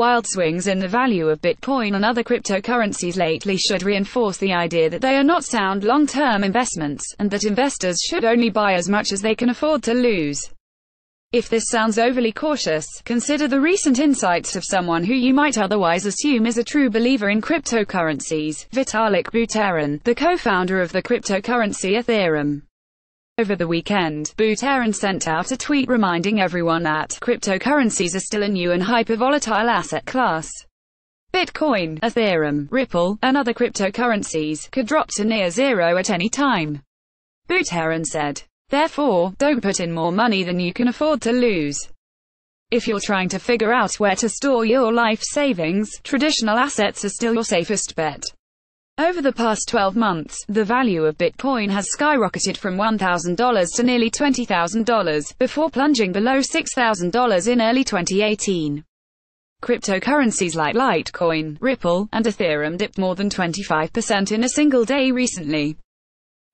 wild swings in the value of Bitcoin and other cryptocurrencies lately should reinforce the idea that they are not sound long-term investments, and that investors should only buy as much as they can afford to lose. If this sounds overly cautious, consider the recent insights of someone who you might otherwise assume is a true believer in cryptocurrencies, Vitalik Buterin, the co-founder of the cryptocurrency Ethereum. Over the weekend, Buterin sent out a tweet reminding everyone that cryptocurrencies are still a new and hyper-volatile asset class. Bitcoin, Ethereum, Ripple, and other cryptocurrencies could drop to near zero at any time. Buterin said. Therefore, don't put in more money than you can afford to lose. If you're trying to figure out where to store your life savings, traditional assets are still your safest bet. Over the past 12 months, the value of Bitcoin has skyrocketed from $1,000 to nearly $20,000, before plunging below $6,000 in early 2018. Cryptocurrencies like Litecoin, Ripple, and Ethereum dipped more than 25% in a single day recently.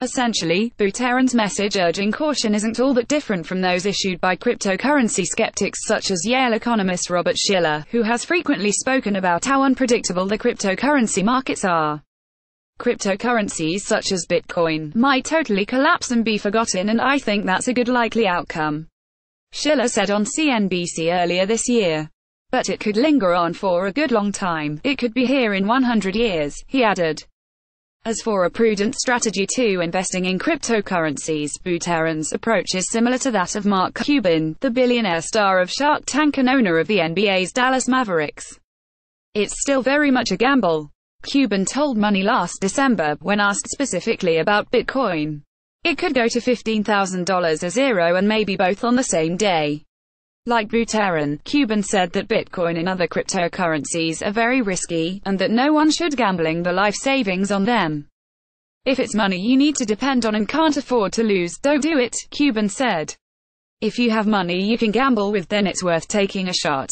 Essentially, Buterin's message urging caution isn't all that different from those issued by cryptocurrency skeptics such as Yale economist Robert Shiller, who has frequently spoken about how unpredictable the cryptocurrency markets are. Cryptocurrencies such as Bitcoin might totally collapse and be forgotten, and I think that's a good likely outcome, Shiller said on CNBC earlier this year. But it could linger on for a good long time. It could be here in 100 years, he added. As for a prudent strategy to investing in cryptocurrencies, Buterin's approach is similar to that of Mark Cuban, the billionaire star of Shark Tank and owner of the NBA's Dallas Mavericks. It's still very much a gamble, Cuban told Money last December, when asked specifically about Bitcoin. It could go to $15,000 or zero, and maybe both on the same day. Like Buterin, Cuban said that Bitcoin and other cryptocurrencies are very risky, and that no one should gambling the life savings on them. If it's money you need to depend on and can't afford to lose, don't do it, Cuban said. If you have money you can gamble with, then it's worth taking a shot.